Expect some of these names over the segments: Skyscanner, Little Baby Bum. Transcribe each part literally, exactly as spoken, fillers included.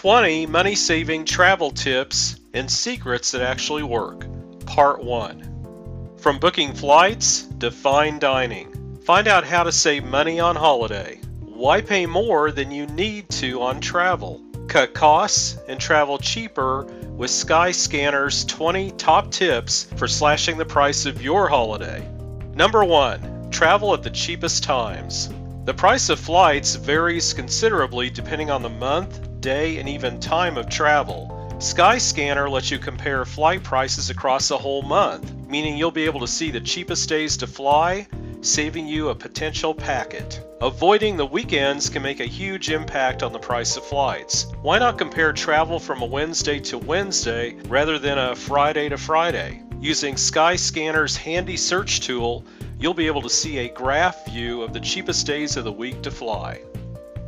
twenty Money-Saving Travel Tips and Secrets That Actually Work, Part one. From booking flights to fine dining. Find out how to save money on holiday. Why pay more than you need to on travel? Cut costs and travel cheaper with Skyscanner's twenty Top Tips for Slashing the Price of Your Holiday. Number one. Travel at the cheapest times. The price of flights varies considerably depending on the month, day, and even time of travel. Skyscanner lets you compare flight prices across a whole month, meaning you'll be able to see the cheapest days to fly, saving you a potential packet. Avoiding the weekends can make a huge impact on the price of flights. Why not compare travel from a Wednesday to Wednesday rather than a Friday to Friday? Using Skyscanner's handy search tool, you'll be able to see a graph view of the cheapest days of the week to fly.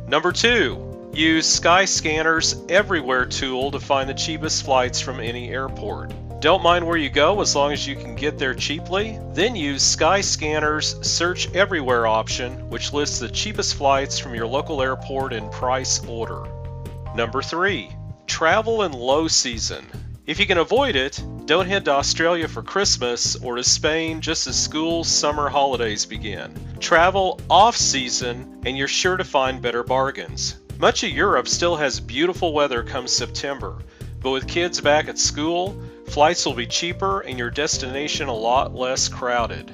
Number two. Use Skyscanner's Everywhere tool to find the cheapest flights from any airport. Don't mind where you go as long as you can get there cheaply. Then use Skyscanner's Search Everywhere option, which lists the cheapest flights from your local airport in price order. Number three. Travel in low season. If you can avoid it, don't head to Australia for Christmas or to Spain just as school summer holidays begin. Travel off-season and you're sure to find better bargains. Much of Europe still has beautiful weather come September, but with kids back at school, flights will be cheaper and your destination a lot less crowded.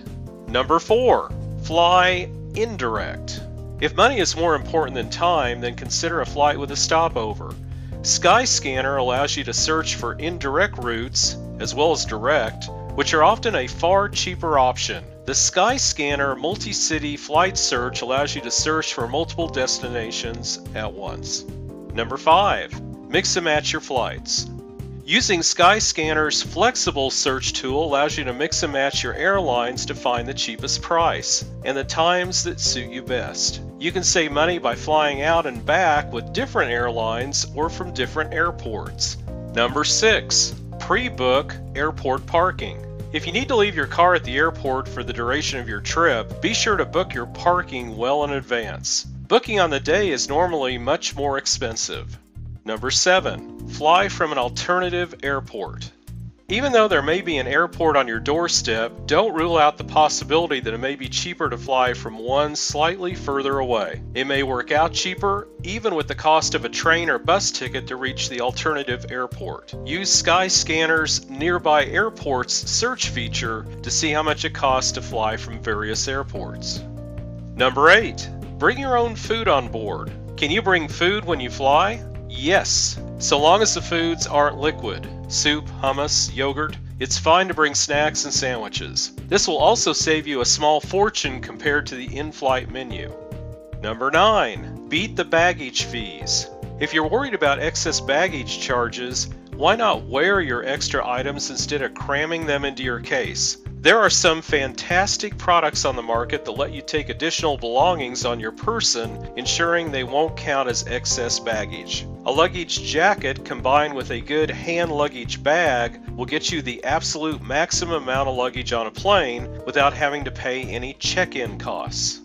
Number four. Fly indirect. If money is more important than time, then consider a flight with a stopover. Skyscanner allows you to search for indirect routes, as well as direct, which are often a far cheaper option. The Skyscanner multi-city flight search allows you to search for multiple destinations at once. Number five. Mix and match your flights. Using Skyscanner's flexible search tool allows you to mix and match your airlines to find the cheapest price and the times that suit you best. You can save money by flying out and back with different airlines or from different airports. Number six. Pre-book airport parking. If you need to leave your car at the airport for the duration of your trip, be sure to book your parking well in advance. Booking on the day is normally much more expensive. Number seven. Fly from an alternative airport. Even though there may be an airport on your doorstep, don't rule out the possibility that it may be cheaper to fly from one slightly further away. It may work out cheaper, even with the cost of a train or bus ticket to reach the alternative airport. Use Skyscanner's Nearby Airports search feature to see how much it costs to fly from various airports. Number eight. Bring your own food on board. Can you bring food when you fly? Yes, so long as the foods aren't liquid, soup, hummus, yogurt, it's fine to bring snacks and sandwiches. This will also save you a small fortune compared to the in-flight menu. Number nine. Beat the baggage fees. If you're worried about excess baggage charges, why not wear your extra items instead of cramming them into your case? There are some fantastic products on the market that let you take additional belongings on your person, ensuring they won't count as excess baggage. A luggage jacket combined with a good hand luggage bag will get you the absolute maximum amount of luggage on a plane without having to pay any check-in costs.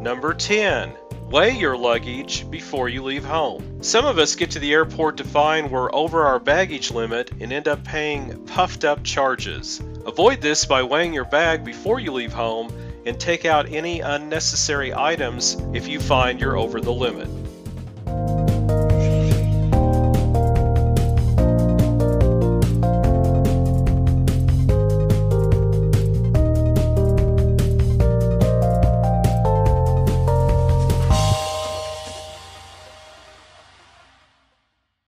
Number ten. Weigh your luggage before you leave home. Some of us get to the airport to find we're over our baggage limit and end up paying puffed up charges. Avoid this by weighing your bag before you leave home and take out any unnecessary items if you find you're over the limit.